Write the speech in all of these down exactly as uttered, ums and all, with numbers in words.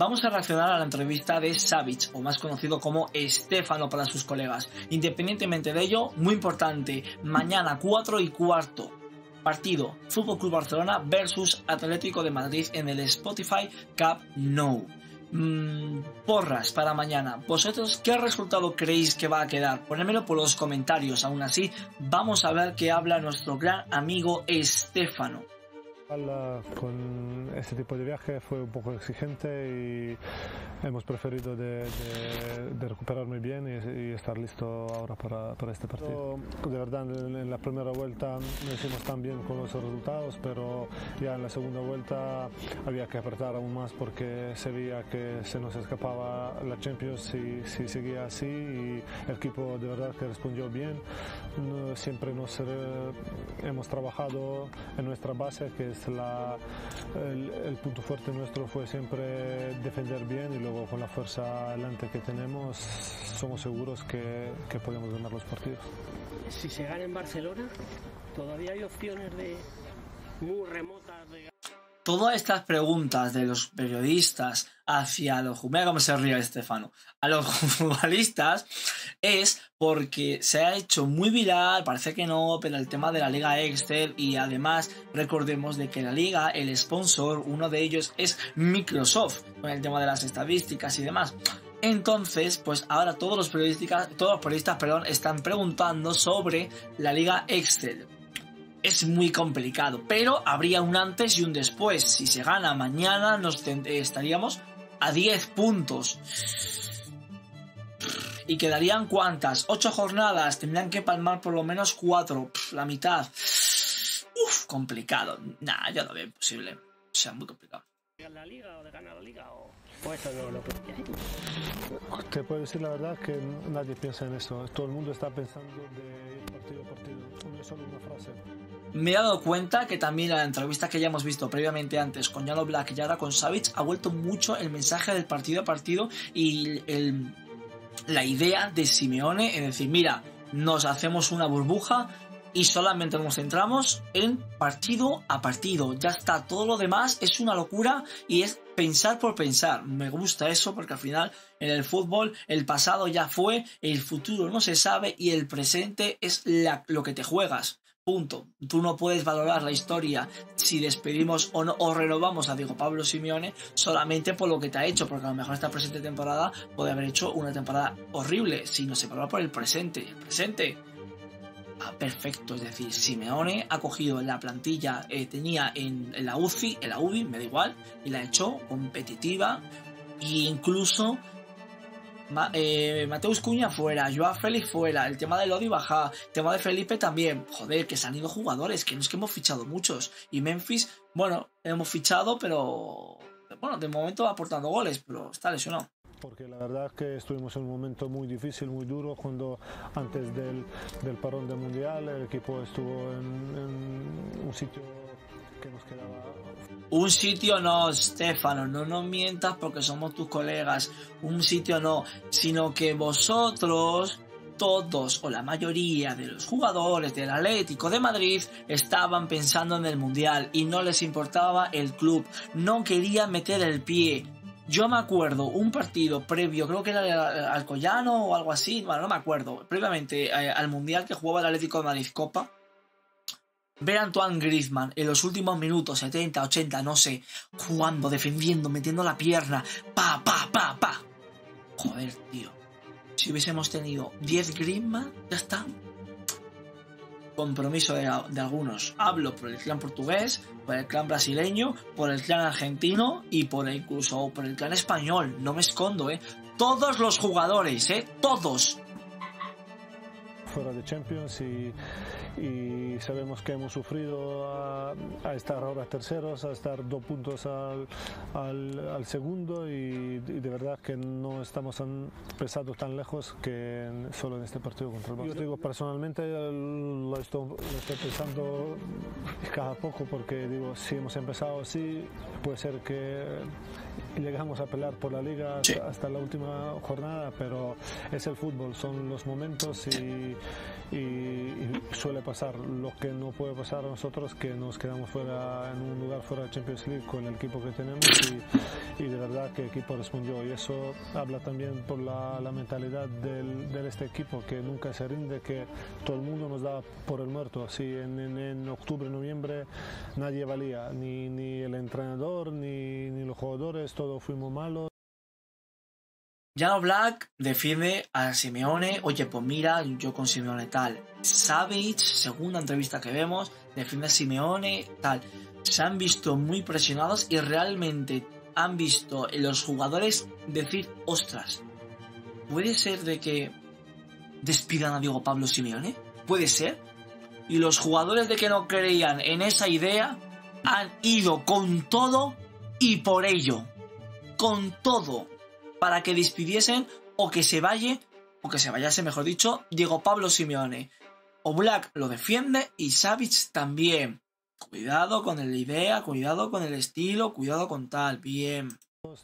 vamos a reaccionar a la entrevista de Savic, o más conocido como Stefano para sus colegas. Independientemente de ello, muy importante, mañana cuatro y cuarto. Partido Fútbol Club Barcelona versus Atlético de Madrid en el Spotify Camp Nou. Mm, porras para mañana. ¿Vosotros qué resultado creéis que va a quedar? Ponedmelo por los comentarios. Aún así, vamos a ver qué habla nuestro gran amigo Stefano. Con este tipo de viaje fue un poco exigente y hemos preferido de, de, de recuperar muy bien y, y estar listo ahora para, para este partido. De verdad, en, en la primera vuelta no hicimos tan bien con los resultados, pero ya en la segunda vuelta había que apretar aún más porque se veía que se nos escapaba la Champions si, si seguía así, y el equipo de verdad que respondió bien. No, siempre nos eh, hemos trabajado en nuestra base, que es La, el, el punto fuerte nuestro. Fue siempre defender bien y luego con la fuerza adelante que tenemos somos seguros que, que podemos ganar los partidos. Si se gana en Barcelona, todavía hay opciones de muy remotas de... Todas estas preguntas de los periodistas hacia los... Mira cómo se ríe Stefano. A los futbolistas es porque se ha hecho muy viral, parece que no, pero el tema de la Liga Excel, y además recordemos de que la Liga, el sponsor, uno de ellos es Microsoft, con el tema de las estadísticas y demás. Entonces, pues ahora todos los periodistas, todos los periodistas, perdón, están preguntando sobre la Liga Excel. Es muy complicado, pero habría un antes y un después. Si se gana mañana, nos estaríamos a diez puntos. ¿Y quedarían cuántas? ocho jornadas. Tendrían que palmar por lo menos cuatro. La mitad. Uf, complicado. Nah, yo lo veo imposible. O sea, muy complicado. ¿La liga o de ganar la liga o...? Pues eso no lo que... Te puedo decir la verdad que nadie piensa en eso. Todo el mundo está pensando de partido a partido. No es solo una frase. Me he dado cuenta que también en la entrevista que ya hemos visto previamente antes con Jano Black y ahora con Savic ha vuelto mucho el mensaje del partido a partido y el, la idea de Simeone es decir, mira, nos hacemos una burbuja y solamente nos centramos en partido a partido. Ya está, todo lo demás es una locura y es pensar por pensar. Me gusta eso porque al final en el fútbol el pasado ya fue, el futuro no se sabe y el presente es la, lo que te juegas. Punto. Tú no puedes valorar la historia si despedimos o no o renovamos a Diego Pablo Simeone solamente por lo que te ha hecho, porque a lo mejor esta presente temporada puede haber hecho una temporada horrible, si no se valora por el presente. El presente, ah, perfecto, es decir, Simeone ha cogido la plantilla que eh, tenía en, en la U C I, en la U B I, me da igual, y la ha hecho competitiva e incluso... Ma, eh, Matheus Cunha fuera, Joao Félix fuera, el tema de Lodi baja, el tema de Felipe también, joder, que se han ido jugadores, que no es que hemos fichado muchos, y Memphis, bueno, hemos fichado, pero bueno, de momento va aportando goles, pero está lesionado. Porque la verdad que estuvimos en un momento muy difícil, muy duro, cuando antes del, del parón del Mundial el equipo estuvo en, en un sitio que nos quedaba... Un sitio no, Stefano, no nos mientas porque somos tus colegas. Un sitio no, sino que vosotros, todos o la mayoría de los jugadores del Atlético de Madrid estaban pensando en el Mundial y no les importaba el club. No querían meter el pie. Yo me acuerdo un partido previo, creo que era el Alcoyano o algo así, bueno, no me acuerdo, previamente eh, al Mundial que jugaba el Atlético de Madrid Copa. Ver a Antoine Griezmann en los últimos minutos, setenta, ochenta, no sé, jugando, defendiendo, metiendo la pierna, pa, pa, pa, pa. Joder, tío. Si hubiésemos tenido diez Griezmann, ya está. Compromiso de, de algunos. Hablo por el clan portugués, por el clan brasileño, por el clan argentino y por el, incluso por el clan español. No me escondo, ¿eh? Todos los jugadores, ¿eh? Todos. Fuera de Champions y, y sabemos que hemos sufrido a, a estar ahora terceros, a estar dos puntos al, al, al segundo y, y de verdad que no estamos pesados tan lejos que en, solo en este partido contra el Barça. Yo digo personalmente lo estoy, lo estoy pensando cada poco porque digo si hemos empezado así puede ser que llegamos a pelear por la liga hasta, hasta la última jornada, pero es el fútbol, son los momentos y Y, y suele pasar. Lo que no puede pasar a nosotros que nos quedamos fuera en un lugar fuera de Champions League con el equipo que tenemos y, y de verdad verdad que el equipo respondió, y eso habla también por la, la mentalidad del, de este equipo, que nunca se rinde, que todo el mundo nos da por el muerto. Así en, en, en octubre, noviembre nadie valía, ni, ni el entrenador ni, ni los jugadores, todos fuimos malos. Jano Black defiende a Simeone. Oye, pues mira, yo con Simeone tal. Savic, segunda entrevista que vemos, defiende a Simeone tal. Se han visto muy presionados y realmente han visto los jugadores decir, ostras, ¿puede ser de que despidan a Diego Pablo Simeone? ¿Puede ser? Y los jugadores de que no creían en esa idea han ido con todo y por ello. Con todo. Para que despidiesen o que se vaya, o que se vayase, mejor dicho, Diego Pablo Simeone. Oblak lo defiende y Savic también. Cuidado con la idea, cuidado con el estilo, cuidado con tal, bien.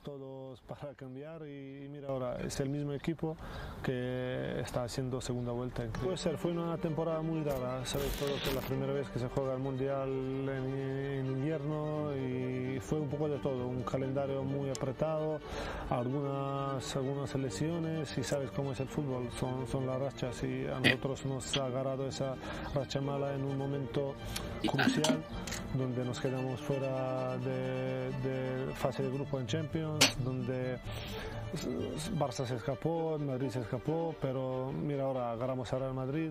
Todos para cambiar y mira ahora, es el mismo equipo que está haciendo segunda vuelta. Puede ser, fue una temporada muy rara, sabes todos que es la primera vez que se juega el Mundial en, en invierno y fue un poco de todo, un calendario muy apretado, algunas, algunas lesiones y sabes cómo es el fútbol, son, son las rachas y a nosotros nos ha agarrado esa racha mala en un momento crucial donde nos quedamos fuera de, de fase de grupo en Champions, donde Barça se escapó, Madrid se escapó, pero mira ahora agarramos a Real Madrid,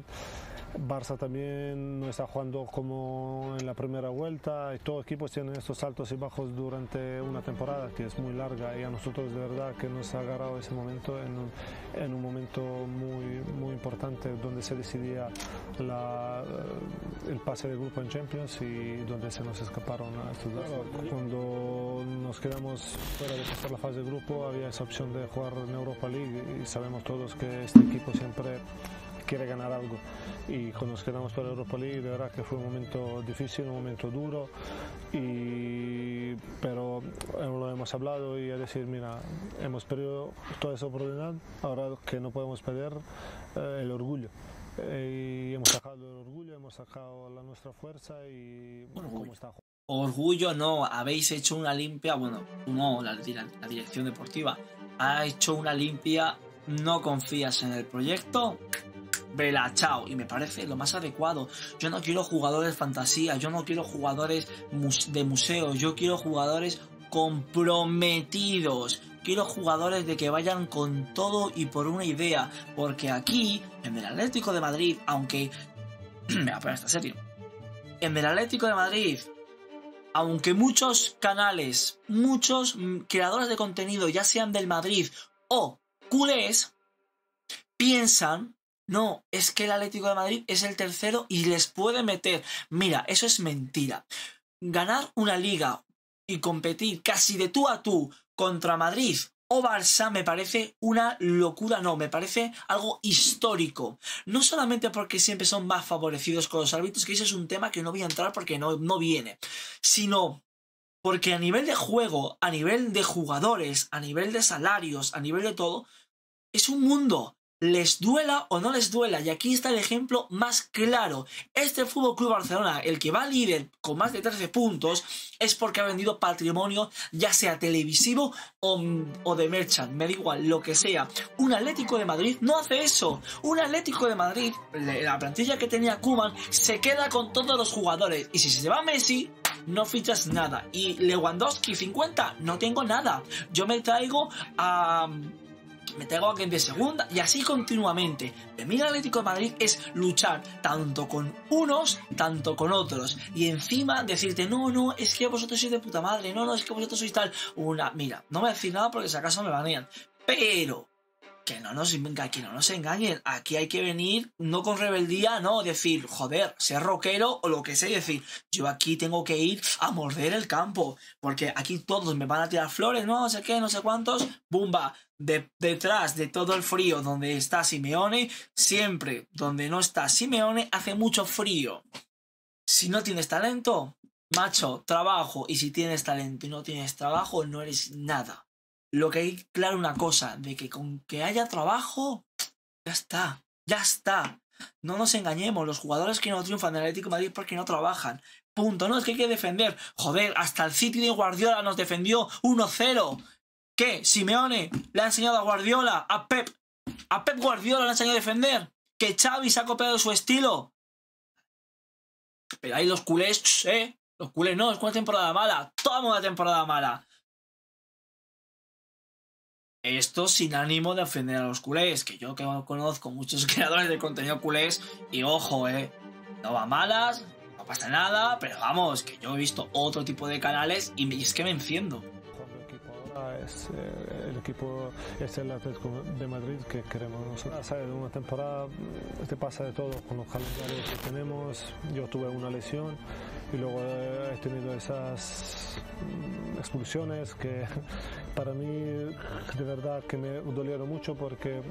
Barça también no está jugando como en la primera vuelta y todos equipos tienen estos altos y bajos durante una temporada que es muy larga y a nosotros de verdad que nos ha agarrado ese momento en un, en un momento muy, muy importante donde se decidía la, el pase de grupo en Champions y donde se nos escaparon a estos dos. Cuando nos quedamos fuera de pasar la fase de grupo había esa opción de jugar en Europa League y sabemos todos que este equipo siempre quiere ganar algo y cuando nos quedamos para Europa League de verdad que fue un momento difícil, un momento duro y pero lo hemos hablado y a decir mira, hemos perdido toda esa oportunidad, ahora que no podemos perder eh, el orgullo eh, y hemos sacado el orgullo, hemos sacado la, nuestra fuerza y bueno, ¿cómo está? Orgullo no, habéis hecho una limpia, bueno, no, la, la, la dirección deportiva ha hecho una limpia, no confías en el proyecto, vela, chao, y me parece lo más adecuado. Yo no quiero jugadores fantasía, yo no quiero jugadores de museo, yo quiero jugadores comprometidos, quiero jugadores de que vayan con todo y por una idea, porque aquí, en el Atlético de Madrid, aunque... me voy a poner esta serie. En el Atlético de Madrid, aunque muchos canales, muchos creadores de contenido, ya sean del Madrid o culés, piensan... no, es que el Atlético de Madrid es el tercero y les puede meter. Mira, eso es mentira. Ganar una liga y competir casi de tú a tú contra Madrid o Barça me parece una locura. No, me parece algo histórico. No solamente porque siempre son más favorecidos con los árbitros, que eso es un tema que no voy a entrar porque no, no viene, sino porque a nivel de juego, a nivel de jugadores, a nivel de salarios, a nivel de todo, es un mundo. Les duela o no les duela, y aquí está el ejemplo más claro. Este F C Barcelona, el que va líder con más de trece puntos, es porque ha vendido patrimonio, ya sea televisivo o, o de merchant, me da igual, lo que sea. Un Atlético de Madrid no hace eso. Un Atlético de Madrid, la plantilla que tenía Koeman, se queda con todos los jugadores, y si se va Messi... no fichas nada. Y Lewandowski, cincuenta, no tengo nada. Yo me traigo a... me traigo a alguien de segunda y así continuamente. El mira Atlético de Madrid es luchar tanto con unos, tanto con otros. Y encima decirte, no, no, es que vosotros sois de puta madre, no, no, es que vosotros sois tal. Una, mira, no me decís nada porque si acaso me banean. Pero que no nos, que no nos engañen. Aquí hay que venir, no con rebeldía, no, decir, joder, ser rockero o lo que sea, decir, yo aquí tengo que ir a morder el campo, porque aquí todos me van a tirar flores, no sé qué, no sé cuántos, ¡bumba! De, detrás de todo el frío donde está Simeone, siempre donde no está Simeone hace mucho frío. Si no tienes talento, macho, trabajo, y si tienes talento y no tienes trabajo, no eres nada. Lo que hay claro una cosa, de que con que haya trabajo, ya está, ya está. No nos engañemos, los jugadores que no triunfan en el Atlético de Madrid porque no trabajan. Punto, no, es que hay que defender. Joder, hasta el City de Guardiola nos defendió uno cero. ¿Qué? ¿Simeone le ha enseñado a Guardiola, a Pep? ¿A Pep Guardiola le ha enseñado a defender? ¿Que Xavi se ha copiado su estilo? Pero ahí los culés, ¿eh? Los culés, no, es una temporada mala. Toma una temporada mala. Esto sin ánimo de ofender a los culés, que yo que conozco muchos creadores de contenido culés, y ojo, eh, no va malas, no pasa nada, pero vamos, que yo he visto otro tipo de canales y, me, y es que me enciendo. Es eh, el equipo, es el Atlético de Madrid que queremos nosotros. ¿Sabes? Una temporada te pasa de todo con los calendarios que tenemos. Yo tuve una lesión y luego he tenido esas expulsiones que para mí de verdad que me dolieron mucho, porque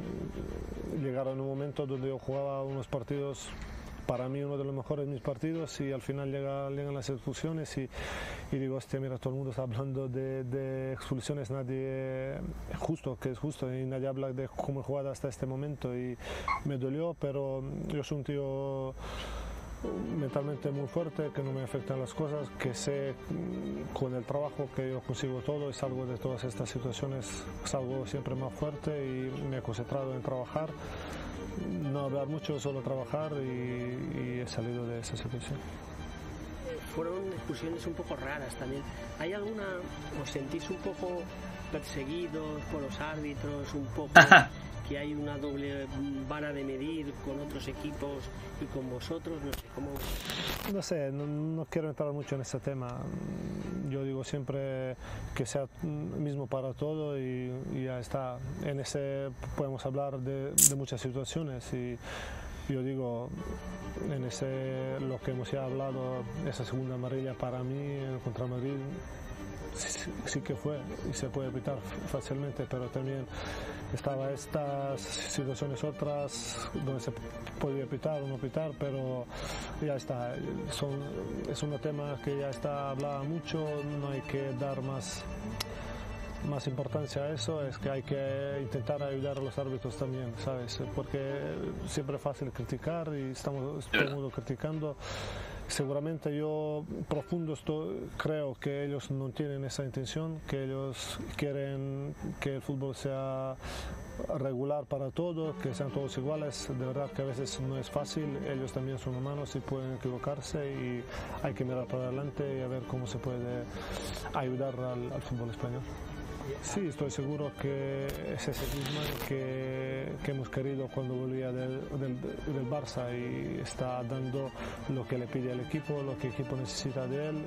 llegaron un momento donde yo jugaba unos partidos, para mí uno de los mejores de mis partidos, y al final llega, llegan las expulsiones y, y digo, hostia, mira, todo el mundo está hablando de, de expulsiones, nadie justo, que es justo, y nadie habla de cómo he jugado hasta este momento, y me dolió, pero yo soy un tío mentalmente muy fuerte, que no me afectan las cosas, que sé con el trabajo que yo consigo todo y salgo de todas estas situaciones, salgo siempre más fuerte, y me he concentrado en trabajar, no hablar mucho, solo trabajar, y, y he salido de esa situación. Fueron expulsiones un poco raras también. ¿Hay alguna, os sentís un poco perseguidos por los árbitros, un poco que hay una doble vara de medir con otros equipos y con vosotros? No sé, ¿cómo? No sé, no, no quiero entrar mucho en ese tema. Yo digo siempre que sea mismo para todo, y, y ya está. En ese podemos hablar de, de muchas situaciones, y yo digo, en ese lo que hemos ya hablado, esa segunda amarilla para mí contra Madrid, sí, sí que fue y se puede evitar fácilmente, pero también estaba estas situaciones otras donde se podía pitar o no pitar, pero ya está. Son, es un tema que ya está hablado mucho, no hay que dar más, más importancia a eso, es que hay que intentar ayudar a los árbitros también, ¿sabes? Porque siempre es fácil criticar y estamos todo el mundo criticando. Seguramente yo profundo estoy, creo que ellos no tienen esa intención, que ellos quieren que el fútbol sea regular para todos, que sean todos iguales. De verdad que a veces no es fácil, ellos también son humanos y pueden equivocarse, y hay que mirar para adelante y a ver cómo se puede ayudar al, al fútbol español. Sí, estoy seguro que es ese Griezmann que, que hemos querido cuando volvía del, del, del Barça, y está dando lo que le pide el equipo, lo que el equipo necesita de él,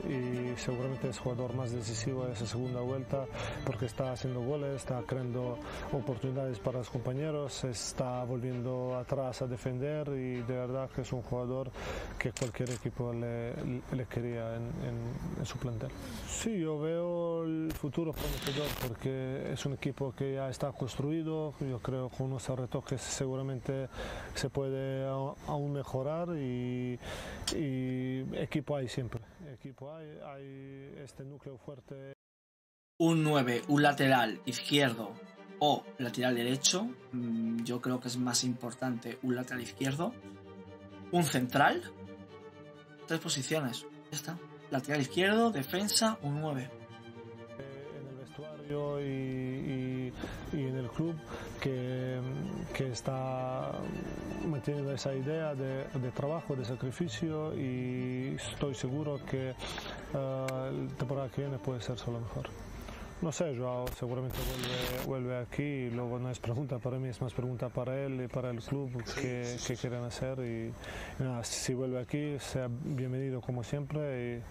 y seguramente es jugador más decisivo de esa segunda vuelta, porque está haciendo goles, está creando oportunidades para los compañeros, está volviendo atrás a defender, y de verdad que es un jugador que cualquier equipo le, le quería en, en, en su plantel. Sí, yo veo el futuro prometedor, porque es un equipo que ya está construido, yo creo que con unos retoques seguramente se puede aún mejorar, y, y equipo hay siempre, equipo hay, hay este núcleo fuerte. Un nueve, un lateral izquierdo o lateral derecho, yo creo que es más importante un lateral izquierdo, un central, tres posiciones, ya está, lateral izquierdo, defensa, un nueve. Y, y, y en el club que, que está manteniendo esa idea de, de trabajo, de sacrificio, y estoy seguro que uh, la temporada que viene puede ser solo mejor. No sé, Joao seguramente vuelve, vuelve aquí, y luego no es pregunta para mí, es más pregunta para él y para el club, qué, qué quieren hacer, y, y nada, si vuelve aquí, sea bienvenido como siempre, y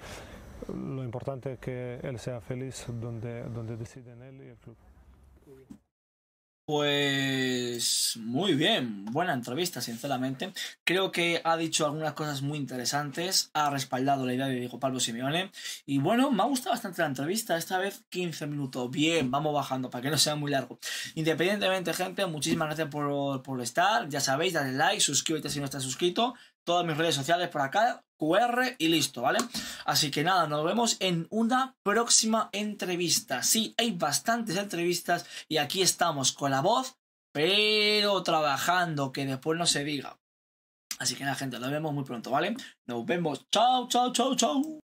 lo importante es que él sea feliz donde, donde deciden él y el club. Pues muy bien, buena entrevista, sinceramente. Creo que ha dicho algunas cosas muy interesantes, ha respaldado la idea de Diego Pablo Simeone, y bueno, me ha gustado bastante la entrevista, esta vez quince minutos, bien, vamos bajando para que no sea muy largo. Independientemente, gente, muchísimas gracias por, por estar, ya sabéis, dale like, suscríbete si no estás suscrito, todas mis redes sociales por acá, cu erre y listo, ¿vale? Así que nada, nos vemos en una próxima entrevista. Sí, hay bastantes entrevistas y aquí estamos con la voz, pero trabajando, que después no se diga. Así que nada, gente, nos vemos muy pronto, ¿vale? Nos vemos. Chao, chao, chao, chao.